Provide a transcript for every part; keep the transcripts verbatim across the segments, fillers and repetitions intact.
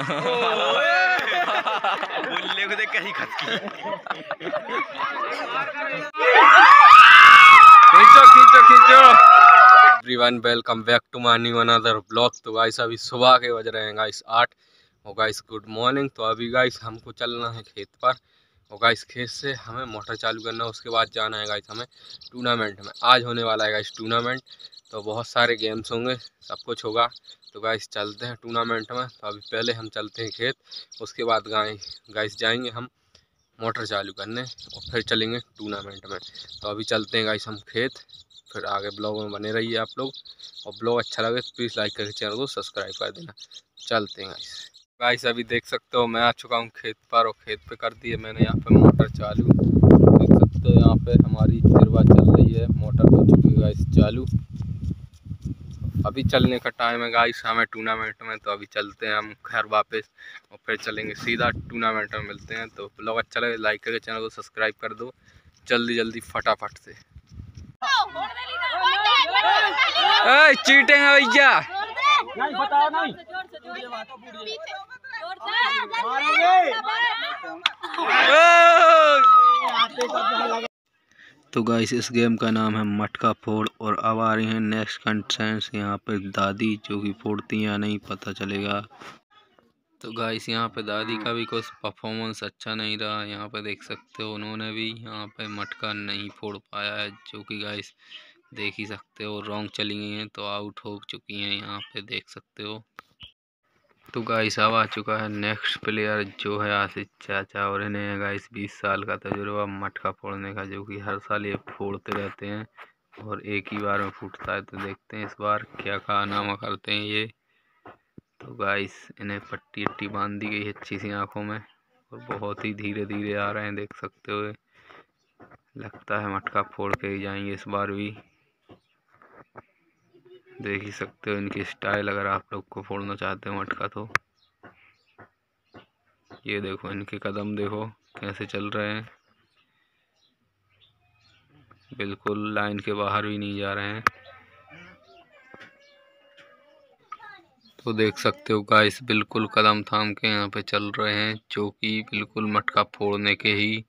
बोलने को देख कहीं खींचो खींचो खींचो। Everyone welcome back to my new another blog. तो गाइस अभी सुबह के बज रहे हैं गाइस आठ। और गाइस गुड मॉर्निंग। तो अभी गाइस हमको चलना है खेत पर। और गाइस खेत से हमें मोटर चालू करना है, उसके बाद जाना है गाइस हमें टूर्नामेंट में। आज होने वाला है गाइस टूर्नामेंट, तो बहुत सारे गेम्स होंगे, सब कुछ होगा। तो गाइस चलते हैं टूर्नामेंट में। तो अभी पहले हम चलते हैं खेत, उसके बाद गाइस जाएंगे हम मोटर चालू करने और फिर चलेंगे टूर्नामेंट में। तो अभी चलते हैं गाइस हम खेत, फिर आगे ब्लॉग में बने रहिए आप लोग। और ब्लॉग अच्छा लगे तो प्लीज़ लाइक करके चैनल को सब्सक्राइब कर देना। चलते हैं गाइस। गाइस अभी देख सकते हो मैं आ चुका हूँ खेत पर, और खेत पे कर दी है मैंने यहाँ पे मोटर चालू। देख सकते हो यहाँ पे हमारी तिरवा चल रही है, मोटर हो चुकी है गाइस चालू। अभी चलने का टाइम है गाइस हमें टूर्नामेंट में। तो अभी चलते हैं हम घर वापस और फिर चलेंगे सीधा टूर्नामेंट में। मिलते हैं। तो ब्लॉग अच्छा लगे लाइक करके चैनल को सब्सक्राइब कर दो जल्दी जल्दी फटाफट से। चीटिंग है भैया, बताओ नहीं तो गाइस इस गेम का नाम है मटका फोड़। और अब आ रही हैं नेक्स्ट कंटेस्टेंट्स यहाँ पे दादी, जो कि फोड़ती या नहीं पता चलेगा। तो गाइस यहाँ पे दादी का भी कुछ परफॉर्मेंस अच्छा नहीं रहा। यहाँ पे देख सकते हो उन्होंने भी यहाँ पे मटका नहीं फोड़ पाया है, जो कि गाइस देख ही सकते हो रॉन्ग चली गई हैं, तो आउट हो चुकी हैं यहाँ पे देख सकते हो। तो गाइस अब आ चुका है नेक्स्ट प्लेयर, जो है आसिफ चाचा। और इन्हें गाइस बीस साल का तजुर्बा मटका फोड़ने का, जो कि हर साल ये फोड़ते रहते हैं और एक ही बार में फूटता है। तो देखते हैं इस बार क्या कारनामा करते हैं ये। तो गाइस इन्हें पट्टी पट्टी बांध दी गई अच्छी सी आंखों में, और बहुत ही धीरे धीरे आ रहे हैं देख सकते हुए। लगता है मटका फोड़ के ही जाएंगे इस बार भी, देख ही सकते हो इनकी स्टाइल। अगर आप लोग को फोड़ना चाहते हो मटका तो ये देखो इनके कदम देखो कैसे चल रहे हैं, बिल्कुल लाइन के बाहर भी नहीं जा रहे हैं। तो देख सकते हो गाइस बिल्कुल कदम थाम के यहाँ पे चल रहे हैं, जो कि बिल्कुल मटका फोड़ने के ही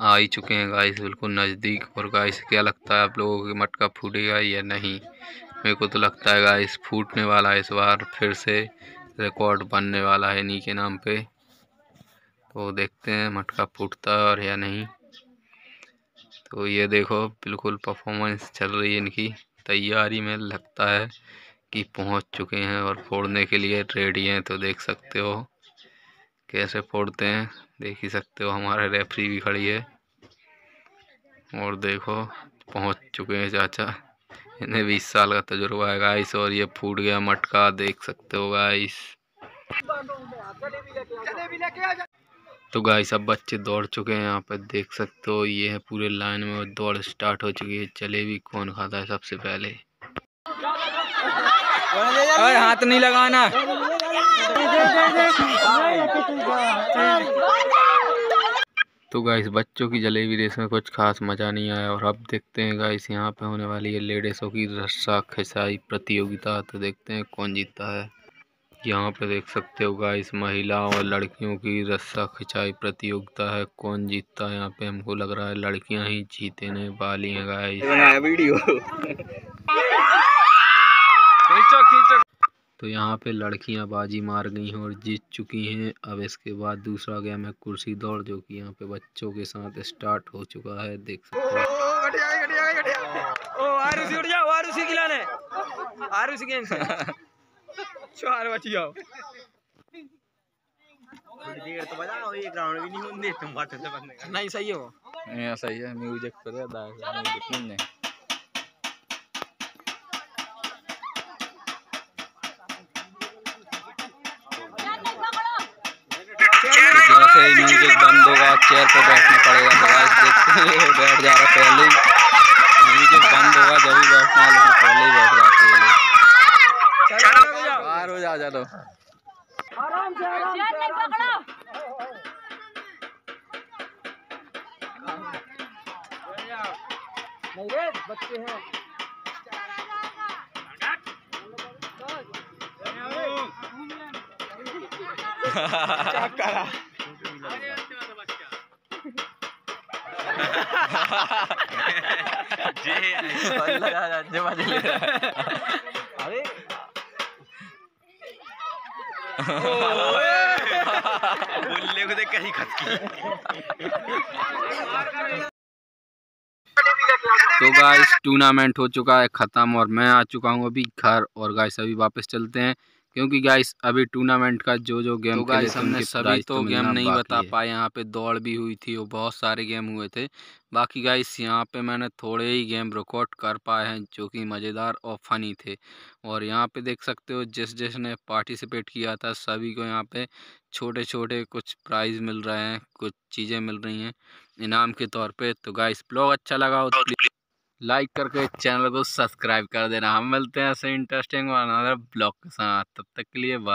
आ ही चुके हैं गाइस बिल्कुल नज़दीक। और गाइस क्या लगता है आप लोगों को मटका फूटेगा या नहीं? मेरे को तो लगता है गाइस फूटने वाला है इस बार, फिर से रिकॉर्ड बनने वाला है इन्हीं के नाम पे। तो देखते हैं मटका फूटता है और या नहीं। तो ये देखो बिल्कुल परफॉर्मेंस चल रही है इनकी, तैयारी में लगता है कि पहुंच चुके हैं और फोड़ने के लिए रेडी हैं। तो देख सकते हो कैसे फोड़ते हैं, देख ही सकते हो हमारे रेफरी भी खड़ी है। और देखो पहुँच चुके हैं चाचा, इन्हें बीस साल का तजुर्बा है गाइस, और ये फूट गया मटका देख सकते हो गाइस। तो गाइस अब बच्चे दौड़ चुके हैं यहाँ पर देख सकते हो, ये है पूरे लाइन में और दौड़ स्टार्ट हो चुकी है। जलेबी कौन खाता है सबसे पहले? अरे हाथ नहीं लगाना। तो गाइस बच्चों की जलेबी रेस में कुछ खास मज़ा नहीं आया। और अब देखते हैं गाइस यहाँ पे होने वाली है लेडीज़ों की रस्सा खिंचाई प्रतियोगिता। तो देखते हैं कौन जीतता है। यहाँ पे देख सकते हो गाइस महिलाओं और लड़कियों की रस्सा खिंचाई प्रतियोगिता है, कौन जीतता है यहाँ पे? हमको लग रहा है लड़कियाँ ही जीतने वाली हैं गाइस। तो यहाँ पे लड़कियां बाजी मार गई हैं और जीत चुकी हैं। अब इसके बाद दूसरा गेम है कुर्सी दौड़, जो कि यहाँ पे बच्चों के साथ स्टार्ट हो चुका है देख सकते हो। आरुषि उठ जाओ, आरुषि खिलाने, आरुषि गेम से चार बच जाओ। तो बजाओ ये ग्राउंड भी नहीं होने तुम बात से बंद करना, नहीं सही हो, नहीं सही है। म्यूजिक करे दादा म्यूजिक नहीं म्यूजिक बंद होगा चेयर पर बैठना पड़ेगा। तो गाइस देखते हैं बैठ जा रहा पहले ही, म्यूजिक बंद होगा जब ही बैठना, लेकिन पहले ही बैठ जाते हैं लोग। बाहर हो जा चलो आराम से आराम से बच्चे हैं। だからあれबोलने को देख कहीं खत्म। तो गाइस टूर्नामेंट हो चुका है ख़त्म और मैं आ चुका हूँ अभी घर। और गाइस अभी वापस चलते हैं क्योंकि गाइस अभी टूर्नामेंट का जो जो गेम तो गाइस हमने सभी तो गेम नहीं बता पाए। यहाँ पे दौड़ भी हुई थी और बहुत सारे गेम हुए थे। बाकी गाइस यहाँ पे मैंने थोड़े ही गेम रिकॉर्ड कर पाए हैं जो कि मज़ेदार और फनी थे। और यहाँ पे देख सकते हो जिस जिसने पार्टिसिपेट किया था सभी को यहाँ पे छोटे छोटे कुछ प्राइज़ मिल रहे हैं, कुछ चीज़ें मिल रही हैं इनाम के तौर पर। तो गाइस ब्लॉग अच्छा लगा हो तो लाइक करके चैनल को सब्सक्राइब कर देना। हम मिलते हैं ऐसे इंटरेस्टिंग और अनदर ब्लॉग के साथ, तब तक के लिए बाय।